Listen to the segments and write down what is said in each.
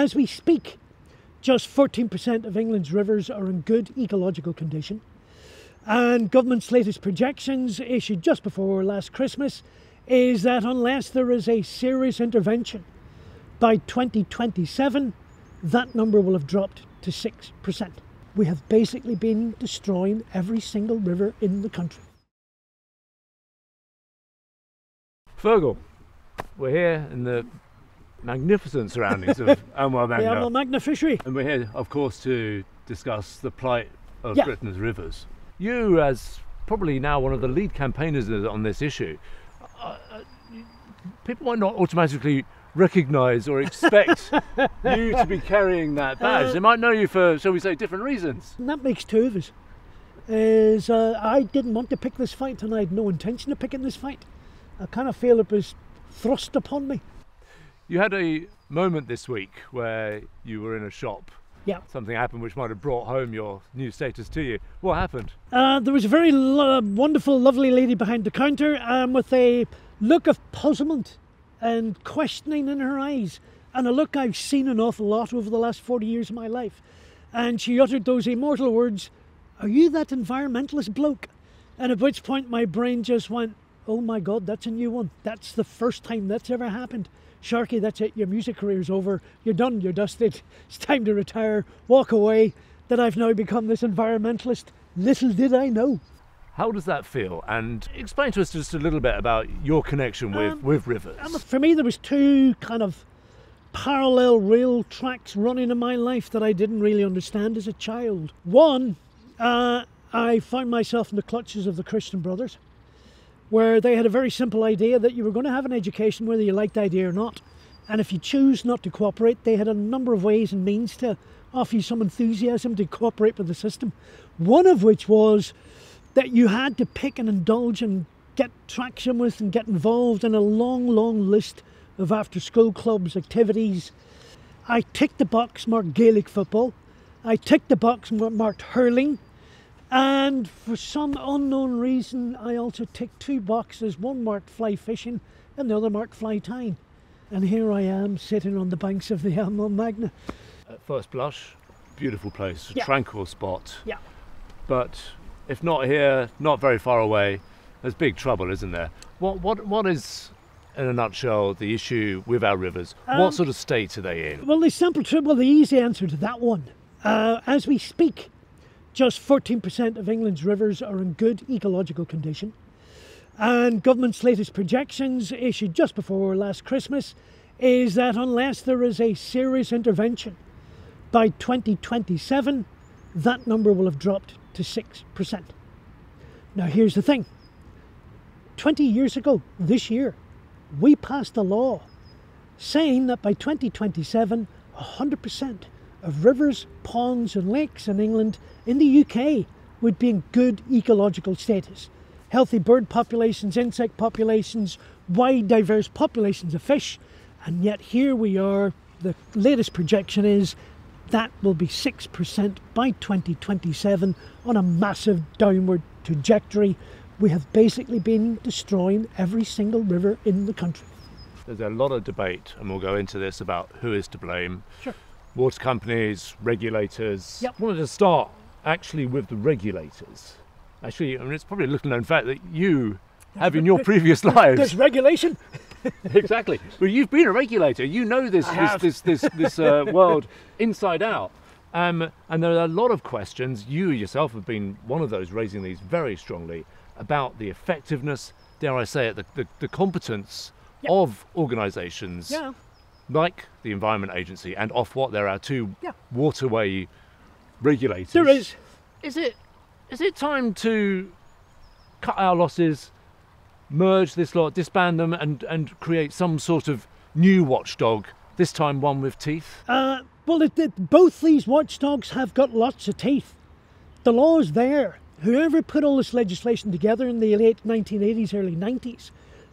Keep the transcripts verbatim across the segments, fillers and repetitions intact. As we speak, just fourteen percent of England's rivers are in good ecological condition, and government's latest projections, issued just before last Christmas, is that unless there is a serious intervention by twenty twenty-seven, that number will have dropped to six percent. We have basically been destroying every single river in the country. Feargal, we're here in the magnificent surroundings of Amwell Magna. The Amwell Magna fishery. And we're here, of course, to discuss the plight of yeah. Britain's rivers. You, as probably now one of the lead campaigners on this issue, uh, people might not automatically recognise or expect you to be carrying that badge. Uh, they might know you for, shall we say, different reasons. And that makes two of us. Is, uh, I didn't want to pick this fight, and I had no intention of picking this fight. I kind of feel it was thrust upon me. You had a moment this week where you were in a shop. Yeah. Something happened which might have brought home your new status to you. What happened? Uh, there was a very lo wonderful, lovely lady behind the counter um, with a look of puzzlement and questioning in her eyes, and a look I've seen an awful lot over the last forty years of my life. And she uttered those immortal words, "Are you that environmentalist bloke?" And at which point my brain just went, oh my God, that's a new one. That's the first time that's ever happened. Sharkey, that's it. Your music career's over. You're done. You're dusted. It's time to retire. Walk away. That I've now become this environmentalist. Little did I know. How does that feel? And explain to us just a little bit about your connection with, um, with rivers. For me, there was two kind of parallel rail tracks running in my life that I didn't really understand as a child. One, uh, I found myself in the clutches of the Christian Brothers, where they had a very simple idea that you were going to have an education whether you liked the idea or not. And if you choose not to cooperate, they had a number of ways and means to offer you some enthusiasm to cooperate with the system. One of which was that you had to pick and indulge and get traction with and get involved in a long, long list of after-school clubs, activities. I ticked the box marked Gaelic football. I ticked the box marked hurling. And for some unknown reason, I also ticked two boxes, one marked fly fishing and the other marked fly tying. And here I am sitting on the banks of the Alne Magna. At first blush, beautiful place, yeah. Tranquil spot. Yeah. But if not here, not very far away, there's big trouble, isn't there? What, what, what is, in a nutshell, the issue with our rivers? Um, what sort of state are they in? Well, the simple, well, the easy answer to that one, uh, as we speak, just fourteen percent of England's rivers are in good ecological condition, and government's latest projections, issued just before last Christmas, is that unless there is a serious intervention by twenty twenty-seven, that number will have dropped to six percent. Now here's the thing, twenty years ago this year, we passed a law saying that by twenty twenty-seven, one hundred percent of rivers, ponds and lakes in England, in the U K, would be in good ecological status. Healthy bird populations, insect populations, wide diverse populations of fish, and yet here we are, the latest projection is that will be six percent by twenty twenty-seven on a massive downward trajectory. We have basically been destroying every single river in the country. There's a lot of debate, and we'll go into this, about who is to blame. Sure. Water companies, regulators. Yep. I wanted to start actually with the regulators. Actually, I mean, it's probably a little known fact that you have in your previous lives. There's regulation. Exactly. Well, you've been a regulator. You know this this, this this this uh, world inside out. Um, and there are a lot of questions. You yourself have been one of those raising these very strongly about the effectiveness, dare I say it, the the, the competence yep. of organisations. Yeah. Like the Environment Agency and Ofwat, there are two yeah. waterway regulators. There is. Is it, is it time to cut our losses, merge this lot, disband them, and, and create some sort of new watchdog, this time one with teeth? Uh, well, it, it, both these watchdogs have got lots of teeth. The law is there. Whoever put all this legislation together in the late nineteen eighties, early nineties,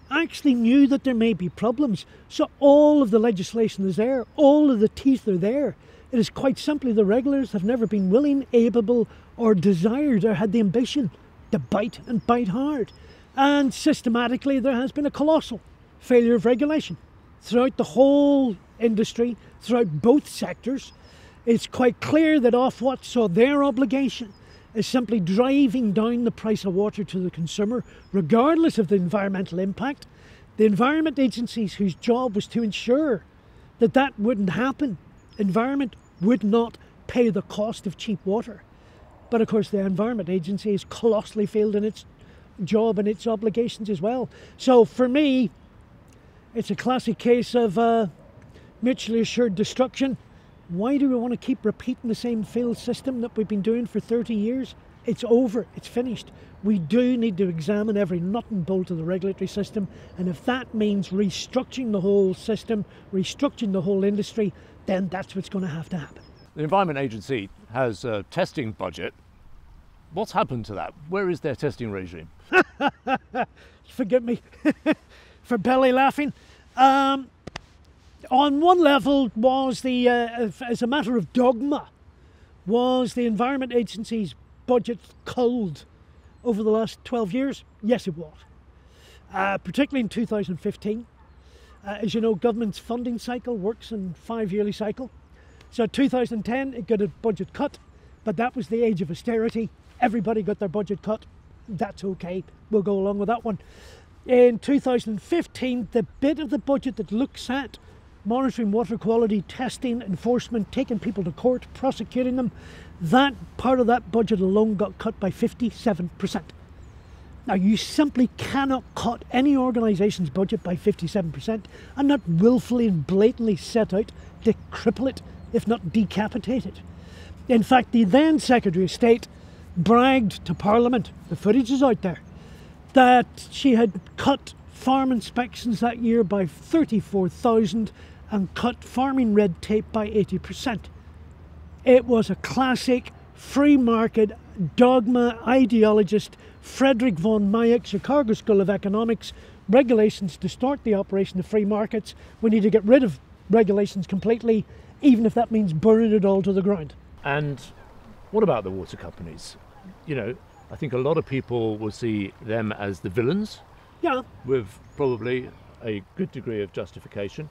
actually knew that there may be problems, so all of the legislation is there, all of the teeth are there. It is quite simply the regulators have never been willing, able or desired or had the ambition to bite and bite hard. And systematically there has been a colossal failure of regulation throughout the whole industry, throughout both sectors, it's quite clear that Ofwat saw their obligation as simply driving down the price of water to the consumer, regardless of the environmental impact. The environment agencies whose job was to ensure that that wouldn't happen, environment would not pay the cost of cheap water. But of course the Environment Agency has colossally failed in its job and its obligations as well. So for me, it's a classic case of uh, mutually assured destruction. Why do we want to keep repeating the same failed system that we've been doing for thirty years? It's over, it's finished. We do need to examine every nut and bolt of the regulatory system, and if that means restructuring the whole system, restructuring the whole industry, then that's what's going to have to happen. The Environment Agency has a testing budget. What's happened to that? Where is their testing regime? Forgive me for belly laughing. Um, on one level was the, uh, as a matter of dogma, was the Environment Agency's budget culled over the last twelve years? Yes, it was. Uh, particularly in two thousand fifteen. Uh, as you know, government's funding cycle works in five-yearly cycle. So two thousand ten, it got a budget cut, but that was the age of austerity. Everybody got their budget cut. That's okay, we'll go along with that one. In two thousand fifteen, the bit of the budget that looks at monitoring water quality, testing, enforcement, taking people to court, prosecuting them, that part of that budget alone got cut by fifty-seven percent. Now, you simply cannot cut any organisation's budget by fifty-seven percent and not willfully and blatantly set out to cripple it, if not decapitated. In fact, the then Secretary of State bragged to Parliament, the footage is out there, that she had cut farm inspections that year by thirty-four thousand and cut farming red tape by eighty percent. It was a classic free market dogma ideologist, Friedrich von Hayek, Chicago School of Economics, regulations distort the operation of free markets. We need to get rid of regulations completely, even if that means burning it all to the ground. And what about the water companies? You know, I think a lot of people will see them as the villains. Yeah. With probably a good degree of justification.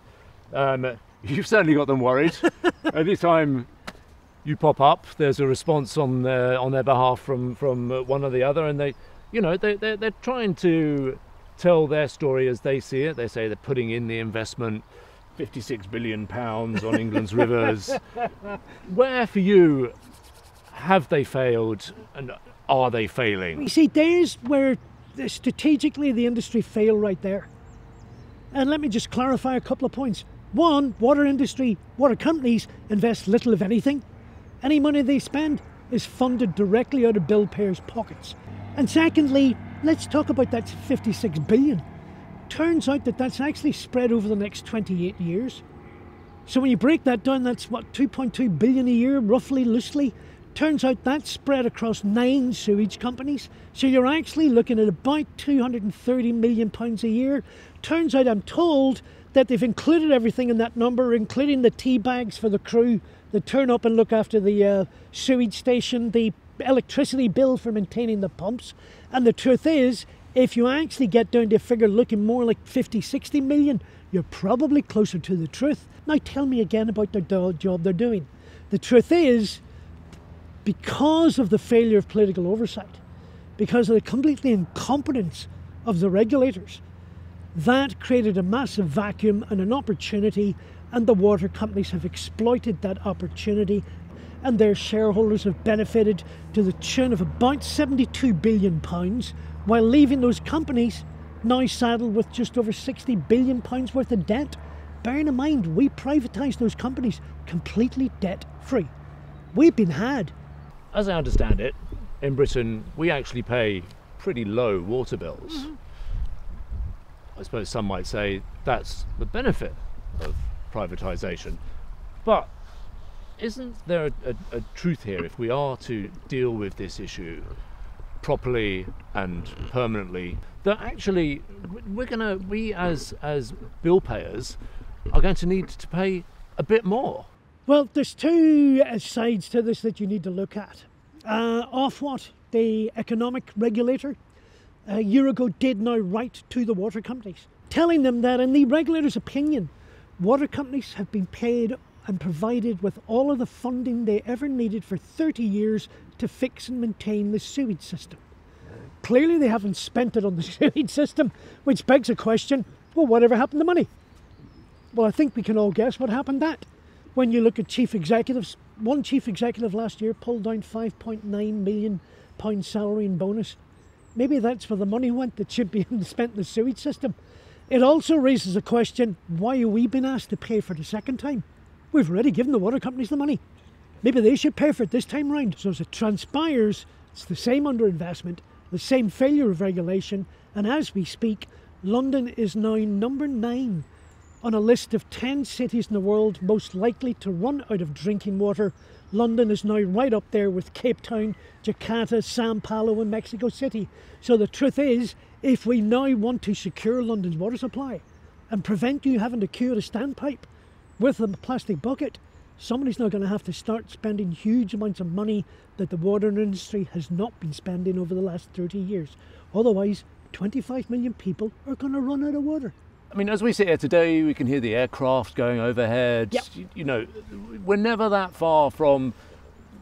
Um, you've certainly got them worried. Every time you pop up, there's a response on their, on their behalf from, from one or the other, and they, you know, they, they're, they're trying to tell their story as they see it. They say they're putting in the investment, fifty-six billion pounds on England's rivers. Where for you have they failed, and are they failing? You see, there's where strategically the industry failed right there. And let me just clarify a couple of points. One, water industry, water companies invest little if anything. Any money they spend is funded directly out of bill payers' pockets. And secondly, let's talk about that fifty-six billion. Turns out that that's actually spread over the next twenty-eight years. So when you break that down, that's what, two point two billion a year, roughly, loosely. Turns out that's spread across nine sewage companies. So you're actually looking at about two hundred and thirty million pounds a year. Turns out, I'm told, that they've included everything in that number, including the tea bags for the crew that turn up and look after the uh, sewage station, the electricity bill for maintaining the pumps. And the truth is, if you actually get down to a figure looking more like fifty, sixty million, you're probably closer to the truth. Now tell me again about the job they're doing. The truth is, because of the failure of political oversight, because of the complete incompetence of the regulators, that created a massive vacuum and an opportunity, and the water companies have exploited that opportunity, and their shareholders have benefited to the tune of about seventy-two billion pounds, while leaving those companies now saddled with just over sixty billion pounds worth of debt. Bearing in mind, we privatised those companies completely debt-free. We've been had. As I understand it, in Britain, we actually pay pretty low water bills. Mm-hmm. I suppose some might say that's the benefit of privatisation. But isn't there a, a, a truth here? If we are to deal with this issue properly and permanently, that actually we're gonna we as as bill payers are going to need to pay a bit more? Well, there's two sides to this that you need to look at. uh, Ofwat, the economic regulator, a year ago did now write to the water companies telling them that in the regulator's opinion water companies have been paid and provided with all of the funding they ever needed for thirty years to fix and maintain the sewage system. Clearly they haven't spent it on the sewage system, which begs a question, well, whatever happened to money? Well, I think we can all guess what happened to that. When you look at chief executives, one chief executive last year pulled down five point nine million pounds salary and bonus. Maybe that's where the money went that should be spent in the sewage system. It also raises the question, why are we being asked to pay for the second time? We've already given the water companies the money. Maybe they should pay for it this time round. So as it transpires, it's the same underinvestment, the same failure of regulation, and as we speak, London is now number nine on a list of ten cities in the world most likely to run out of drinking water. London is now right up there with Cape Town, Jakarta, Sao Paulo and Mexico City. So the truth is, if we now want to secure London's water supply and prevent you having to queue at a standpipe with a plastic bucket, somebody's now going to have to start spending huge amounts of money that the water industry has not been spending over the last thirty years. Otherwise, twenty-five million people are going to run out of water. I mean, as we sit here today, we can hear the aircraft going overhead. Yep. You, you know, we're never that far from,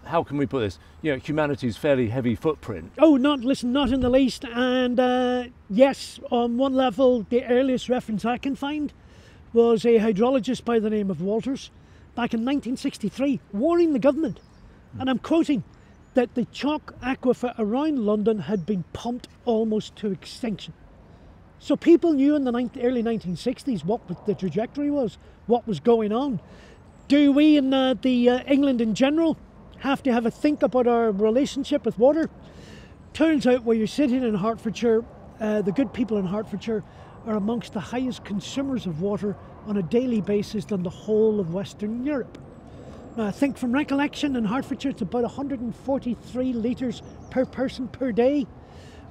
how can we put this, you know, humanity's fairly heavy footprint. Oh, not, listen, not in the least. And uh, yes, on one level, the earliest reference I can find was a hydrologist by the name of Walters back in nineteen sixty-three, warning the government, and I'm quoting, that the chalk aquifer around London had been pumped almost to extinction. So people knew in the early nineteen sixties what the trajectory was, what was going on. Do we in uh, the uh, England in general have to have a think about our relationship with water? Turns out where you're sitting in Hertfordshire, uh, the good people in Hertfordshire are amongst the highest consumers of water on a daily basis than the whole of Western Europe. Now I think from recollection in Hertfordshire it's about one hundred forty-three litres per person per day.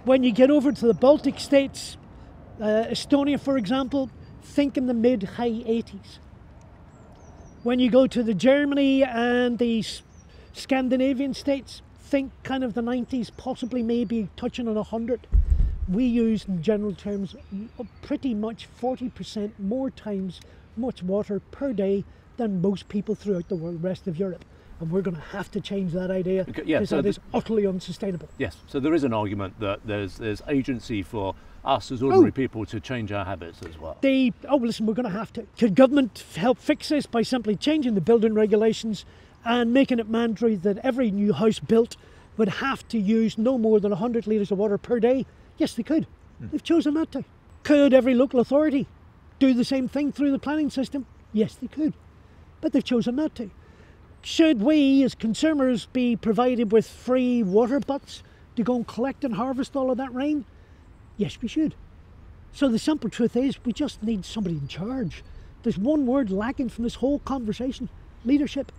When you get over to the Baltic states, Uh, Estonia, for example, think in the mid-high eighties. When you go to the Germany and the Scandinavian states, think kind of the nineties, possibly maybe touching on one hundred. We use, in general terms, pretty much forty percent more times much water per day than most people throughout the rest of Europe. And we're going to have to change that idea because okay, yeah, so that is utterly unsustainable. Yes, so there is an argument that there's, there's agency for us as ordinary oh. people to change our habits as well. They, oh, listen, we're going to have to. Could government help fix this by simply changing the building regulations and making it mandatory that every new house built would have to use no more than one hundred litres of water per day? Yes, they could. Mm. They've chosen not to. Could every local authority do the same thing through the planning system? Yes, they could. But they've chosen not to. Should we, as consumers, be provided with free water butts to go and collect and harvest all of that rain? Yes, we should. So the simple truth is, we just need somebody in charge. There's one word lacking from this whole conversation: leadership.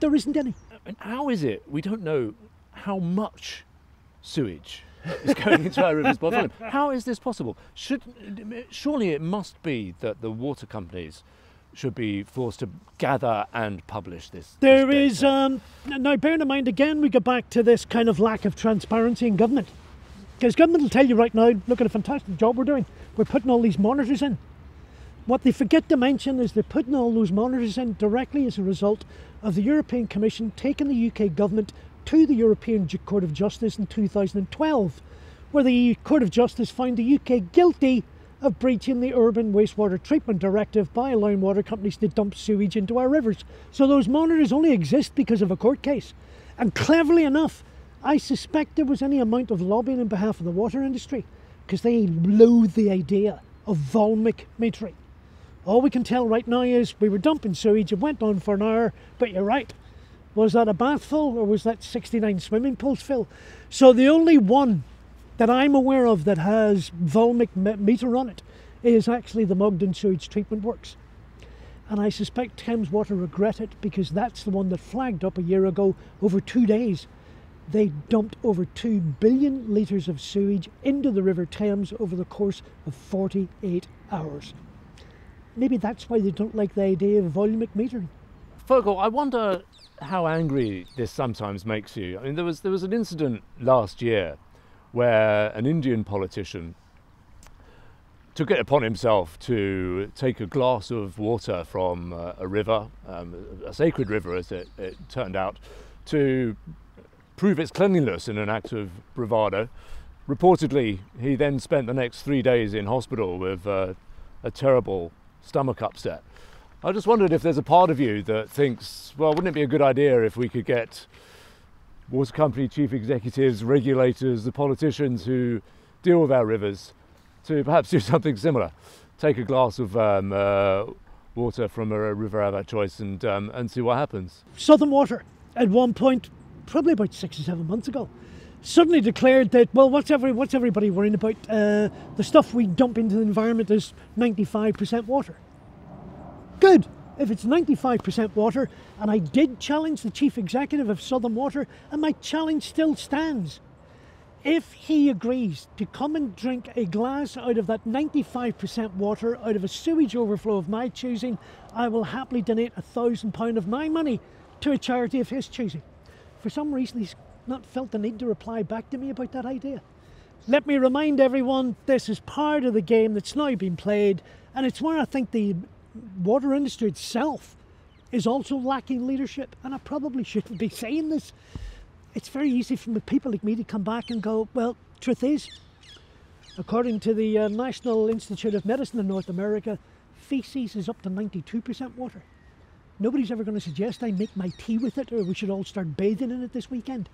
There isn't any. And how is it we don't know how much sewage is going into our rivers by volume? How is this possible? Should, surely it must be that the water companies should be forced to gather and publish this. There this is, um, now bearing in mind again, we go back to this kind of lack of transparency in government. Because government will tell you right now, look at a fantastic job we're doing. We're putting all these monitors in. What they forget to mention is they're putting all those monitors in directly as a result of the European Commission taking the U K government to the European Court of Justice in two thousand twelve, where the Court of Justice found the U K guilty of breaching the Urban Wastewater Treatment Directive by allowing water companies to dump sewage into our rivers. So those monitors only exist because of a court case. And cleverly enough, I suspect there was any amount of lobbying on behalf of the water industry, because they loathe the idea of volumic metering. All we can tell right now is we were dumping sewage, it went on for an hour, but you're right. Was that a bath full or was that sixty-nine swimming pools full? So the only one that I'm aware of that has volumic meter on it is actually the Mugden Sewage Treatment Works. And I suspect Thames Water regret it, because that's the one that flagged up a year ago. Over two days, they dumped over two billion litres of sewage into the River Thames over the course of forty-eight hours. Maybe that's why they don't like the idea of volumic metering. Feargal, I wonder how angry this sometimes makes you. I mean, there was, there was an incident last year where an Indian politician took it upon himself to take a glass of water from uh, a river, um, a sacred river as it, it turned out, to prove its cleanliness in an act of bravado. Reportedly, he then spent the next three days in hospital with uh, a terrible stomach upset. I just wondered if there's a part of you that thinks, well, wouldn't it be a good idea if we could get water company chief executives, regulators, the politicians who deal with our rivers to perhaps do something similar. Take a glass of um, uh, water from a river of our choice and, um, and see what happens. Southern Water, at one point, probably about six or seven months ago, suddenly declared that, well, what's, every, what's everybody worrying about? Uh, the stuff we dump into the environment is ninety-five percent water. Good. If it's ninety-five percent water, and I did challenge the chief executive of Southern Water, and my challenge still stands. If he agrees to come and drink a glass out of that ninety-five percent water out of a sewage overflow of my choosing, I will happily donate a thousand pounds of my money to a charity of his choosing. For some reason, he's not felt the need to reply back to me about that idea. Let me remind everyone, this is part of the game that's now been played, and it's where I think the water industry itself is also lacking leadership, and I probably shouldn't be saying this. It's very easy for people like me to come back and go, well, truth is, according to the uh, National Institute of Medicine in North America, feces is up to ninety-two percent water. Nobody's ever going to suggest I make my tea with it or we should all start bathing in it this weekend.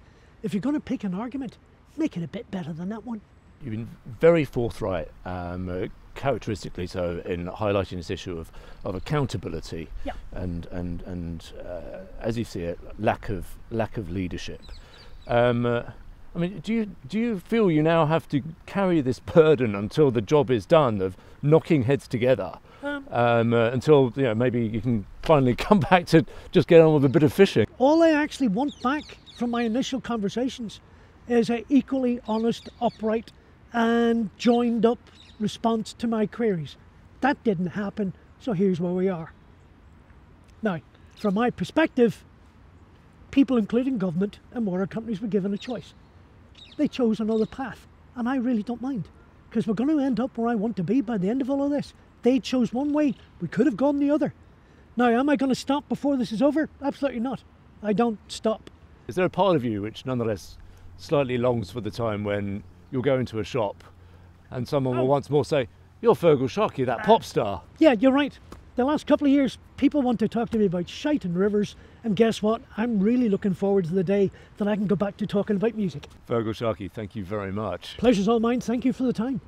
If you're going to pick an argument, make it a bit better than that one. You've been very forthright, um, uh, characteristically so, in highlighting this issue of, of accountability, yeah. and and and uh, as you see it, lack of lack of leadership. Um, uh, I mean, do you do you feel you now have to carry this burden until the job is done of knocking heads together, um, um, uh, until you know maybe you can finally come back to just get on with a bit of fishing? All I actually want back from my initial conversations is an equally honest, upright, and joined up response to my queries. That didn't happen, so here's where we are. Now, from my perspective, people including government and water companies were given a choice. They chose another path, and I really don't mind, because we're going to end up where I want to be by the end of all of this. They chose one way, we could have gone the other. Now, am I going to stop before this is over? Absolutely not. I don't stop. Is there a part of you which nonetheless slightly longs for the time when you'll go into a shop and someone will once more say, you're Feargal Sharkey, that pop star. Yeah, you're right. The last couple of years, people want to talk to me about shite and rivers, and guess what? I'm really looking forward to the day that I can go back to talking about music. Feargal Sharkey, thank you very much. Pleasure's all mine. Thank you for the time.